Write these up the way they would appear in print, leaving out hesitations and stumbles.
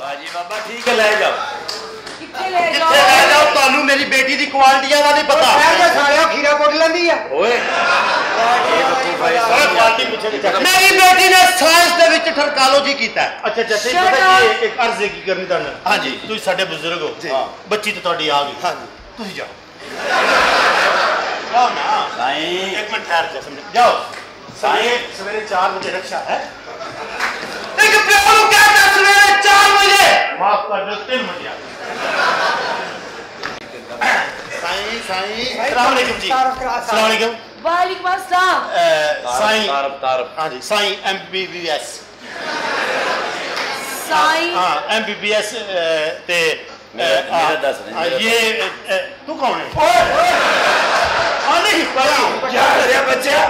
बाजी बाबा ठीक है ले जाओ किथे ले जाओ ਤੁਹਾਨੂੰ ਮੇਰੀ ਬੇਟੀ ਦੀ ਕੁਆਲਿਟੀਆਂ ਦਾ ਨਹੀਂ ਪਤਾ ਮੈਂ ਸਾਲਿਆ ਖੀਰਾ ਕੁੱਟ ਲੈਂਦੀ ਆ ਓਏ मेरी बेटी ने साइंस ਦੇ ਵਿੱਚ ਠਰਕਾਲੋਜੀ ਕੀਤਾ अच्छा अच्छा ठीक है एक अर्ज की करनी ਤੁਹਾਨੂੰ हां जी ਤੁਸੀਂ ਸਾਡੇ ਬਜ਼ੁਰਗ हो ਬੱਚੀ ਤੇ ਤੁਹਾਡੀ ਆ ਗਈ हां जी ਤੁਸੀਂ ਜਾਓ ਨਾ ਨਾ ਸਾਈ ਇੱਕ ਮਿੰਟ ਠਹਿਰ ਜਾ ਸਮਝ ਜਾਓ साई सवेरे 4 बजे रक्षा है एक प्यार को क्या था सवेरे 4 बजे माफ कर दो 3 बजे साई साई अस्सलाम वालेकुम जी अस्सलाम वालेकुम वालेकुम अस्सलाम साई तारफ हां जी साई एमबीबीएस साई हां एमबीबीएस ते मेरा दस नहीं ये तू कौन है ओए हां नहीं पढ़ा यार बच्चा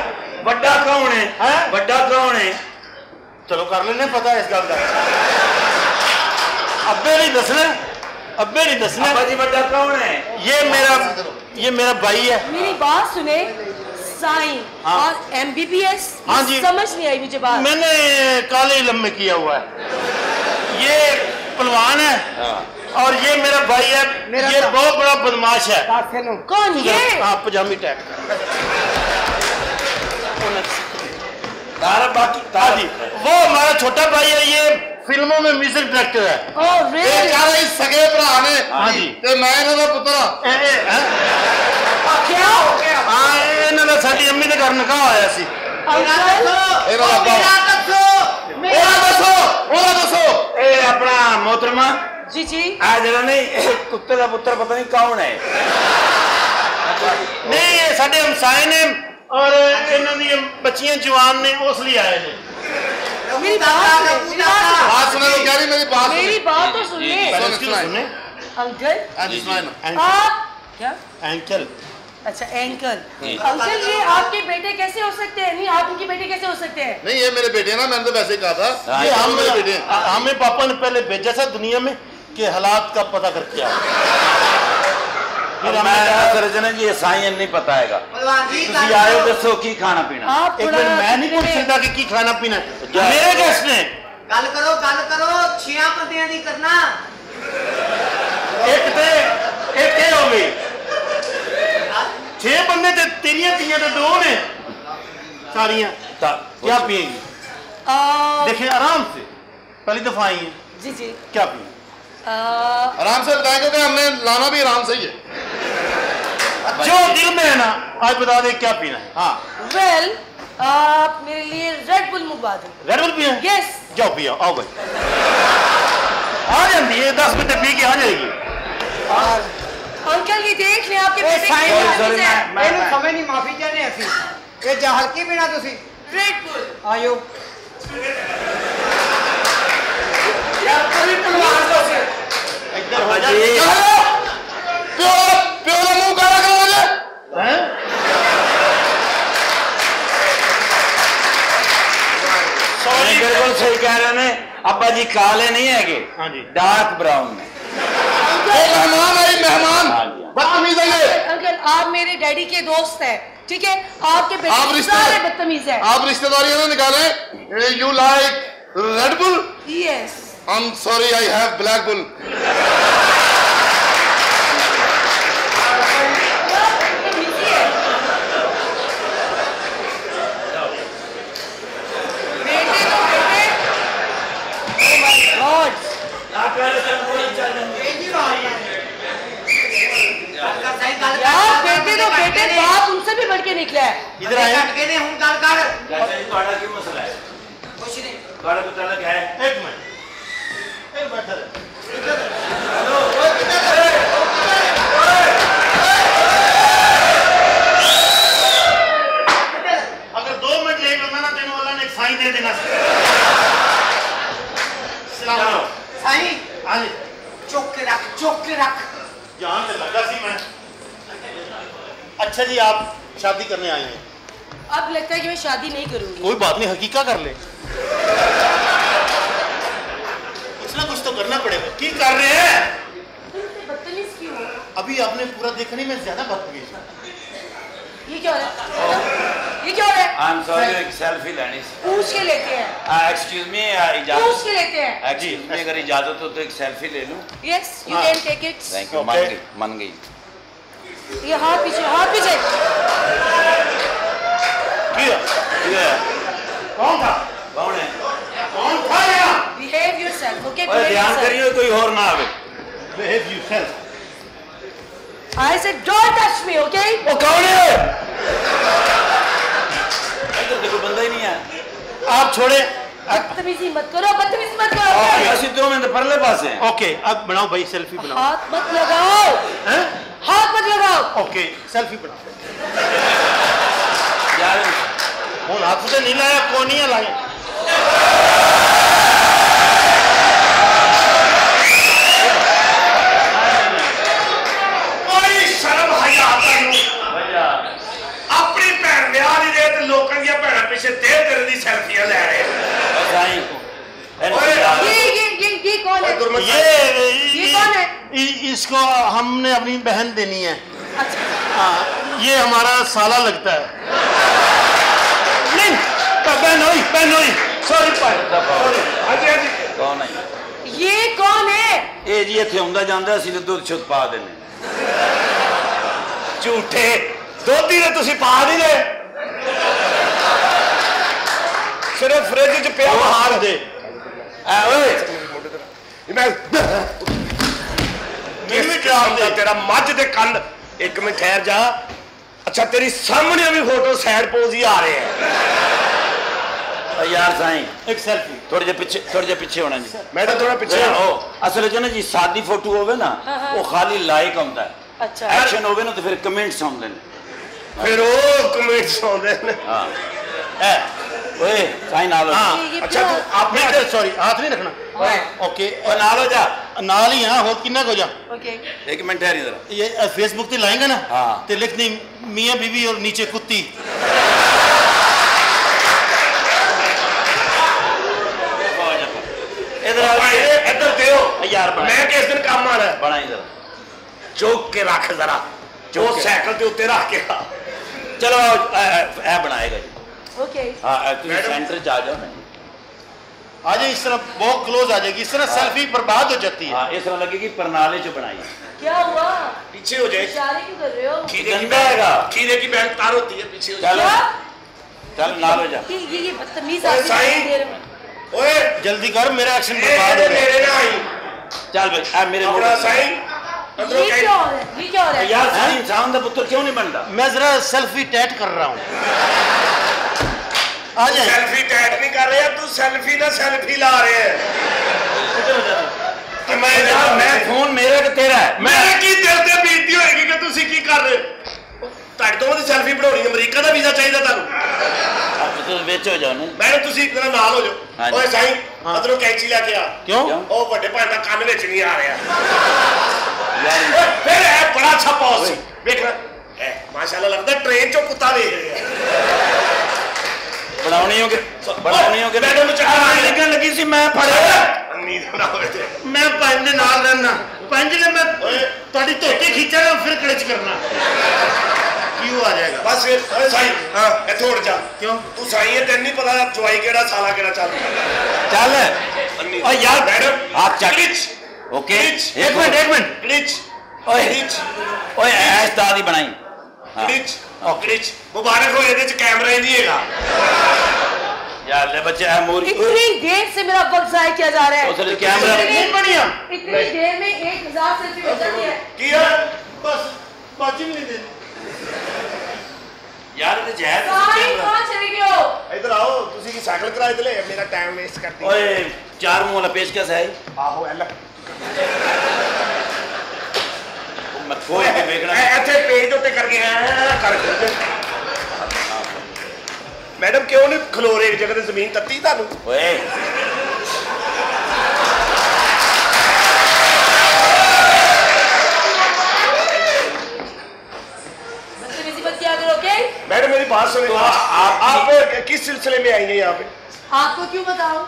बड़ा कौन है हैं बड़ा कौन है चलो कर लेने पता है इस गल का अब्बे नहीं दसना पापा जी बड़ा कौन है ये मेरा भाई है मेरी बात सुने साईं हाँ। और एमबीबीएस हाँ जी समझ नहीं आई मुझे बात मैंने काले इलम में किया हुआ है ये पहलवान है हाँ। और ये मेरा भाई है मेरा ये बहुत बड़ा बदमाश है कौन ये हां पजामी टैक बाकी जी वो हमारा छोटा भाई है ये फिल्मों में म्यूजिक डायरेक्टर है oh, really? ए, रही सगे भरा ने हां जी ते मैं इना दा पुत्रा क्या हो गया हां इना दा साडी अम्मी दे घर निकाह होया सी मेरा दसो मेरा दसो ओरा दसो ए अपना मोहतरमा जी जी आ जरा नहीं कुत्ते दा पुत्र पता नहीं कौन है नहीं ये साडे हमसाए ने और इन्हां दी बच्चियां जवान ने उस लिए आए ने मेरी बात सुनो कह रही मेरी बात तो सुनिए अंकल आप क्या एंकल अच्छा अंकल ये आपके बेटे कैसे हो सकते हैं नहीं आप उनके बेटे कैसे हो सकते हैं नहीं ये मेरे बेटे हैं ना मैंने तो वैसे कहा था ये हम मेरे बेटे हैं हमें पापा ने पहले भेजा था दुनिया में कि हालात का पता करके आओ जी साईं नहीं पता है आयो दसो की खाना पीना एक मिनट मैं नहीं पूछ सकता कि की खाना पीना मेरे गेस्ट ने गल करो छिया बंदियां दी करना एक ते हो गई 6 बंदे ते तेरियां तीयां ते दो ने सारियां क्या पिएगी देखिए आराम से पहली दफा आई है जी जी क्या पिए आराम से बताएं क्योंकि हमने लाना भी आराम से ही है जो दिल में है ना आज बता दे क्या पीना है हाँ वेल आप मेरे लिए रेड बुल मंगवा दो रेड बुल पिए यस जाओ पिया आओ भाई आ जाती है 10 मिनट पी के आ जाएगी अंकल ये देख ले आपके बेटे मैंने समय नहीं माफी जाने ऐसी ये जहर की बिना तुसी रेड बुल आयो यार कोई पहलवान तो से इधर हो जा प्योर मुंह काला कर मुझे हैं सॉरी बिल्कुल सही कह रहे ने अब्बा जी काले नहीं हैगे हां जी डार्क ब्राउन में मेहमान है मेहमान बदतमीज है अंकल आप मेरे डैडी के दोस्त हैं ठीक है आपके बेटे सारे बदतमीज हैं आप रिश्तेदारियां ना निकालें you like Red Bull? Yes. I'm sorry, I have Black Bull. Oh my God! यार बेटे तो बाप उनसे भी बढ़ के निकला है। इधर आए। लड़के ने हम गाल गाल। लड़के तो आड़ा क्यों मसला है? कुछ नहीं। गाड़ा तो तलक है एक मिनट एक बैठा इधर हेलो ओए किधर है ओए अगर 2 मिनट लेट होना ना तेनू अल्लाह ने एक साईं दे देना सलाम साईं आ ले चौक के रख जान पे लगा सी मैं अच्छा जी आप शादी करने आए हैं अब लगता है कि मैं शादी नहीं करूंगी कोई बात नहीं हकीका कर ले कुछ ना कुछ तो करना पड़ेगा क्या कर रहे हैं बदतमीज क्यों अभी आपने पूरा देखने में ज्यादा बदतमीज ये क्या हो रहा है ये क्या हो रहा है? I'm sorry, एक सेल्फी लेनी है। पूछ के लेते हैं। Excuse me, इजाजत। पूछ के लेते हैं। जी, मैं अगर इजाजत हो तो एक सेल्फी ले लूँ। Yes, you can take it। Thank you, मान गई। ये हाँ पीछे। किया? कौन था यहाँ? Behave yourself, okay? और ध्यान करिए कोई और ना आवे। Behave yourself। I said don't touch me, okay? वो कौन है? इधर देखो बंदा ही नहीं है। आप छोड़े। बदतमीजी मत करो। ऐसी दो में तो परले पास हैं। Okay, अब बनाओ भाई सेल्फी बनाओ। हाथ मत लगाओ। Okay, सेल्फी बनाओ। यार, कौन हाथ से नहीं लाया कौन ही लाया? इसको हमने अपनी बहन देनी है। अच्छा। ये हमारा साला लगता है। नहीं, बहन होई। सॉरी। अजी। कौन है? ये कौन है? ये जी थे उनका जानता है सिर्फ दूध छुट पा देने। झूठे। दो तीन तुसी पा नहीं रहे। सिर्फ फ्रिज च पिया हार दे। तेरा मज दे कल एक मिनट ठहर जा। अच्छा तेरी सामने भी फोटो साइड पोज ही आ रहे हैं। यार साईं एक सेल्फी थोड़े जे पीछे होना जी। मैं तो थोड़ा पीछे हो असल जो ना जी सादी फोटो होवे ना वो खाली लाइक होता है। अच्छा एक्शन होवे ना तो फिर कमेंट्स आउंदे ने ओए साइन नालो। हां अच्छा तू आपने सॉरी हाथ नहीं रखना। ओके और नालो जा नाल ही हां हो किन्ना को जा। ओके एक मिनट ठहर इधर। ये फेसबुक पे लाएंगे ना ते लिखनी मियां बीवी और नीचे कुत्ती। इधर देओ यार मैं किस दिन काम आ रहा है। बना इधर चौक के रख जरा जो साइकिल पे उते रख के। चलो ऐ बनाएगा जी। ओके सेंटर जा जाओ आ जाए। इस तरह बहुत क्लोज आ जाएगी। इस तरह सेल्फी बर्बाद हो जाती है। इस तरह लगेगी परनाले जो बनाई। क्या हुआ पीछे हो जाए इशारे क्यों कर रहे हो? खीरे की बहन तार होती है पीछे हो जाए। चल ना हो जा ये बदतमीज ओए जल्दी कर मेरा एक्शन बर्बाद हो गया। चल भाई मेरे मोड़ा साइन ये क्या हो रहा है यार? इंसान का पुत्र क्यों नहीं बन रहा? मैं जरा सेल्फी टैट कर रहा हूँ। सेल्फी टैग नहीं कर रहे तू सेल्फी ना सेल्फी ला रहे है। मैं फोन मेरा कि तेरा है? मैं की दिल से बीती होगी कि तुसी की कर रहे तक तो मैं सेल्फी बनानी अमेरिका का वीजा चाहिए तू। अब तो बेच हो जाओ ना मैं तुसी इतना नाल हो जाओ। ओए साईं अदरों कैंची लेके आ। क्यों ओ बड़े भाई का कान बेच नहीं आ रहा यार। फिर है बड़ा अच्छा पॉज देखना है माशाल्लाह लगता है ट्रेन चो कुत्ता देख रहा है। बनाउनी होगे मैडम चाह लगा लगी सी मैं फड़े नींद ना होवे ते मैं पंज दे नाल रहना पंज ने मैं तोडी धोती खींचना फिर कड़च करना क्यों आ जाएगा बस फिर साईं। हां इथे उड़ जा। क्यों तू साईं है तेन नहीं पता जवाई केड़ा साला केड़ा चल ओ यार मैडम हाथ चल। ओके एक मिनट क्लिच ओए हिच ओए ऐस ताली बनाई। हां क्लिच मुबारक हो ये कैमरा ही नहीं है बच्चा। इतनी देर से मेरा वक्त जाया किया जा रहा है। तो कैमरा इतनी देर में 1000 सेल्फी हो जाती है किया बस पाचिंग नहीं दे यार ये जहर साईं कहां चले गए हो? इधर आओ तुसी की साइकिल किराए ते ले मेरा टाइम वेस्ट कर दी। ओए चार मुंह वाला पेशकश है आहो एल मत कोई के देखना ऐसे पेज पे करके कर मैडम क्यों नहीं खलो रहे एक जगह पे जमीन तत्ती तानू। ओए बच्चे मेरी बात क्या करो? ओके मैडम मेरी बात सुनो। आप किस सिलसिले में आई हैं यहाँ पे? आपको क्यों बताऊं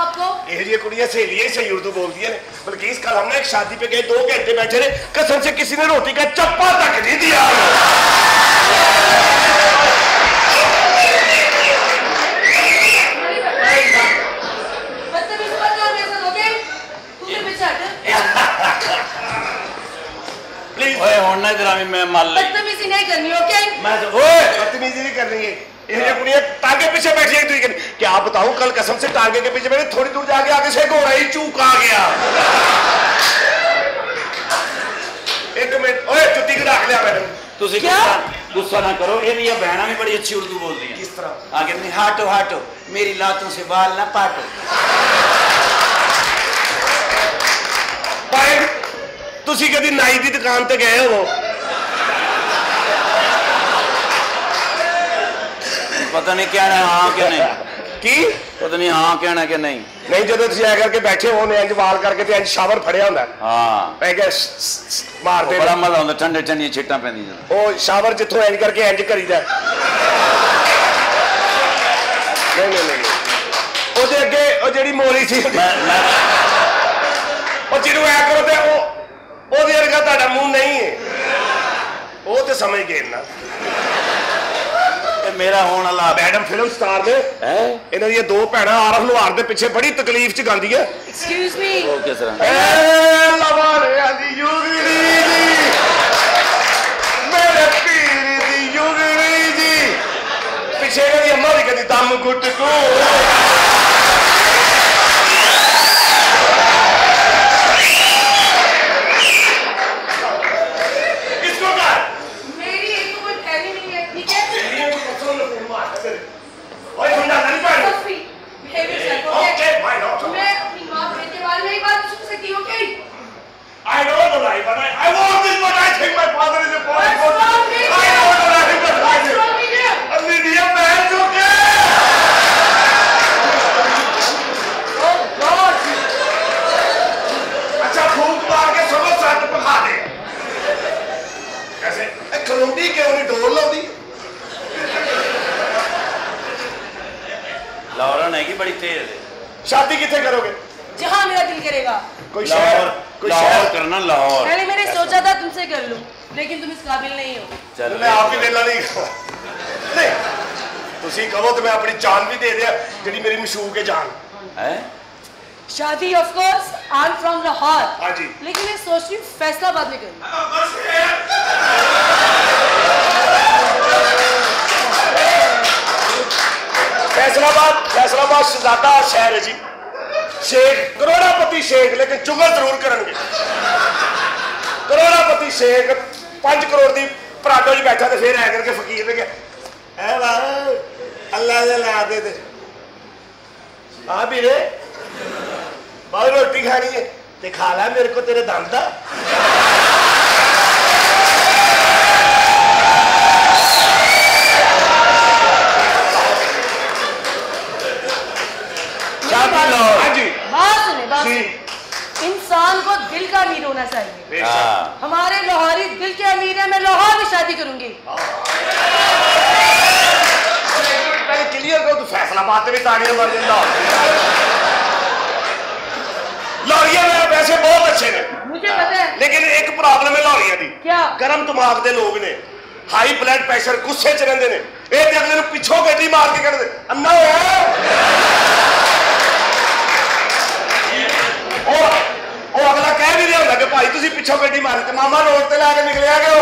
आपको? ये कुड़िया सहेलियां सही उर्दू बोलती है बल्कि इस कल हमने एक शादी पे गए 2 घंटे बैठे रहे कसम से किसी ने रोटी का चप्पा तक नहीं दिया। बाल ना पाटो भाई तुसी कभी नाई की दुकान ते गए हो? पता नहीं क्या है, हाँ क्या नहीं की पता नहीं, हाँ कहना क्या नहीं नहीं जो तुसी ऐ करके बैठे हो ने इंज वाल करके ते इंज शावर फड़िया हुंदा, हां मैं कह मार दे बड़ा मजा आंदा, ठंडे ठंडी छीटां पैंदी जदों ओ शावर जिथों इंज करके इंज करीदा नहीं नहीं नहीं जी मोरी थी जिन्हों ऐ करो तो वर्गा मुंह नहीं है वो तो समझ गए ना मेरा होने वाला। मैडम फिल्म स्टार ने इन्हों दी दो भैन आरफ लोहार के पिछे बड़ी तकलीफ च गांदी है। एक्सक्यूज मी ओ किस तरह पिछे अम्मा भी कहती दम घुट घू शादी किथे करोगे? जहाँ मेरा दिल करेगा। कोई शहर? कोई शहर करना लाहौर। पहले मैंने सोचा था तुमसे कर लूं, लेकिन तुम इस काबिल नहीं हो। चलो मैं आप ही लेला नहीं नहीं तुसी कहो तो मैं अपनी जान भी दे दिया जिहड़ी मेरी मशहूर के जान है शादी। Of course I am from Lahore. हां जी, लेकिन मैं सोच रही हूं फैसलाबाद में करूं। फैसलाबाद, फैसलाबाद शहजादा शहर है जी, शेख करोड़पति शेख, लेकिन चुगल जरूर करेंगे। करोड़पति शेख 5 करोड़ की पराडो जी बैठा तो फिर ऐ करके फकीर ने कहा अल्लाह दे ला दे दे आ भीरे बाहर रोटी खानी है ते खा ला मेरे को तेरे दम दा। इंसान को दिल का अमीर होना चाहिए। हमारे लाहौरी दिल के अमीर है, मैं लाहौर में शादी करूंगी। पहले क्लियर करो, तू फैसलाबाद में ताड़ियां मार देता। लाहौरिया में वैसे बहुत अच्छे ने, मुझे पता है, लेकिन एक प्रॉब्लम है लाहौरिया दी, क्या गर्म दिमाग के लोग ने, हाई ब्लड प्रेशर, गुस्से च रहंदे ने, इह ते अगले नूं पिछों गड्डी मार के कढदे अन्ना होया। ओ अगला कह भी रहा कि भाई तुसी पिछों गड्डी मारते मामा रोड से लाके निकलिया गया।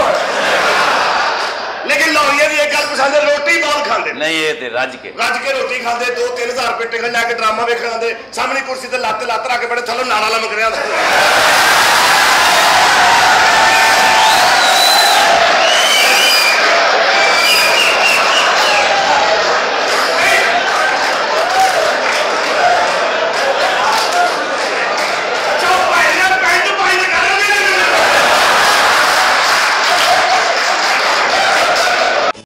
लेकिन लाहौरिया की एक गल पसंद है, रोटी बहुत खाते नहीं, ये रज के रोटी खाते, 2-3 हज़ार रुपये टिकट लैके ड्रामा वेख आते, सामने कुर्सी से लत्त रख के बड़े थलो नाला लमक रहा।